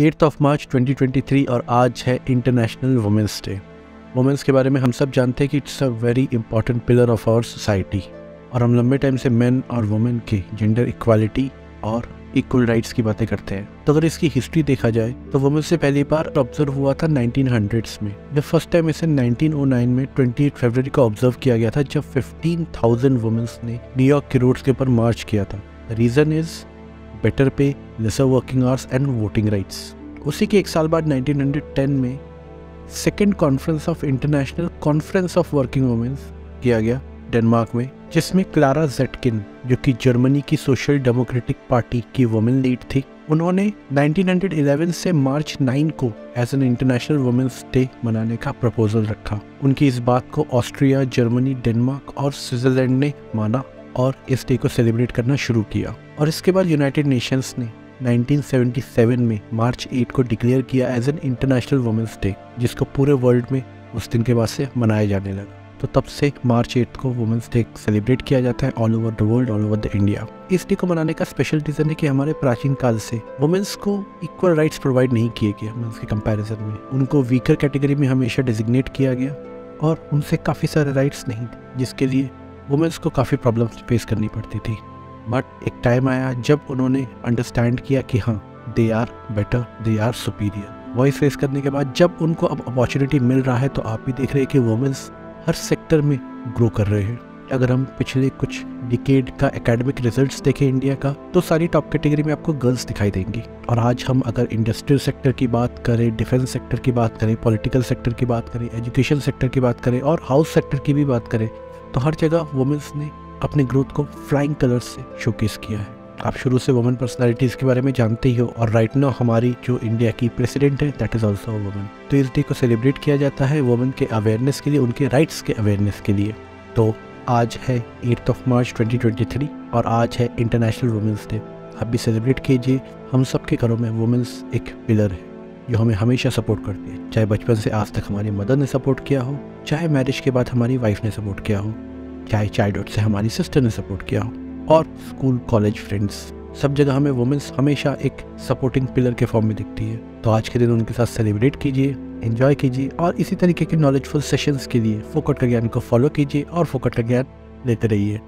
8 मार्च 2023 और आज है इंटरनेशनल वुमेंस डे। वुमेंस के बारे में हम सब जानते हैं कि it's a very important pillar of our society और हम लंबे टाइम से मेन और वुमेन की जेंडर इक्वालिटी और इक्वल राइट्स की बातें करते हैं। तो अगर इसकी हिस्ट्री देखा जाए तो वुमेन से पहली बार ऑब्जर्व हुआ था 1900s में। जब फर्स्ट टाइम इसे 1909 में 28 फरवरी को ऑब्जर्व किया गया था, जब 15,000 वुमेन्स ने न्यूयॉर्क के रोड्स के ऊपर मार्च किया था। The reason is better pay, lesser working hours and voting rights. उसी के एक साल बाद 1910 में second conference of international conference of working womens किया गया डेनमार्क में, जिसमें क्लारा ज़ेटकिन, जो कि जर्मनी की सोशल डेमोक्रेटिक पार्टी की वुमेन लीड थी, उन्होंने 1911 से मार्च 9 को as an international womens day मनाने का प्रपोजल रखा। उनकी इस बात को ऑस्ट्रिया, जर्मनी, डेनमार्क और स्विट्जरलैंड ने माना और इस डे को सेलिब्रेट करना शुरू किया। और इसके बाद यूनाइटेड नेशंस ने 1977 में मार्च 8 को डिक्लेयर किया as an international womens day, जिसको पूरे वर्ल्ड में उस दिन के बाद से मनाया जाने लगा। तो तब से मार्च 8 को वुमेंस डे सेलिब्रेट किया जाता है all over the world, all over the India. इस डे को मनाने का स्पेशल रीज़न है कि हमारे प्राचीन काल से वुमेंस को इक्वल राइट्स प्रोवाइड नहीं किए गए। मेंस के कंपैरिजन में उनको वीकर कैटेगरी में हमेशा डिजिग्नेट किया गया और उनसे काफ़ी सारे राइट्स नहीं थे, जिसके लिए वुमेंस को काफ़ी प्रॉब्लम्स फेस करनी पड़ती थी। बट एक टाइम आया जब उन्होंने अंडरस्टैंड किया कि हाँ, they are better, they are superior. Voice raise करने के बाद जब उनको अब अपॉर्चुनिटी मिल रहा है, तो आप भी देख रहे हैं कि वुमेंस हर सेक्टर में ग्रो कर रहे हैं। अगर हम पिछले कुछ डिकेड का एकेडमिक रिजल्ट्स देखें इंडिया का, तो सारी टॉप कैटेगरी में आपको गर्ल्स दिखाई देंगी। और आज हम अगर इंडस्ट्रियल सेक्टर की बात करें, डिफेंस सेक्टर की बात करें, पॉलिटिकल सेक्टर की बात करें, एजुकेशन सेक्टर की बात करें और हाउस सेक्टर की भी बात करें, तो हर जगह वुमेंस ने अपने ग्रोथ को फ्लाइंग कलर्स से शोकेस किया है। आप शुरू से वुमेन पर्सनालिटीज़ के बारे में जानते ही हो और राइट नाउ हमारी जो इंडिया की प्रेसिडेंट है, दैट इज़ ऑल्सो वुमेन। तो इस डे को सेलिब्रेट किया जाता है वुमेन के अवेयरनेस के लिए, उनके राइट्स के अवेयरनेस के लिए। तो आज है 8 मार्च 2023 और आज है इंटरनेशनल वुमेंस डे। आप भी सेलिब्रेट कीजिए। हम सब के घरों में वुमेंस एक पिलर है जो हमें हमेशा सपोर्ट करती है, चाहे बचपन से आज तक हमारी मदर ने सपोर्ट किया हो, चाहे मैरिज के बाद हमारी वाइफ ने सपोर्ट किया हो, चाहे चाइल्डहुड से हमारी सिस्टर ने सपोर्ट किया हो, और स्कूल, कॉलेज, फ्रेंड्स, सब जगह हमें वुमेंस हमेशा एक सपोर्टिंग पिलर के फॉर्म में दिखती है। तो आज के दिन उनके साथ सेलिब्रेट कीजिए, एंजॉय कीजिए और इसी तरीके के नॉलेजफुल सेशंस के लिए फोकट का ज्ञान को फॉलो कीजिए और फोकट का ज्ञान लेते रहिए।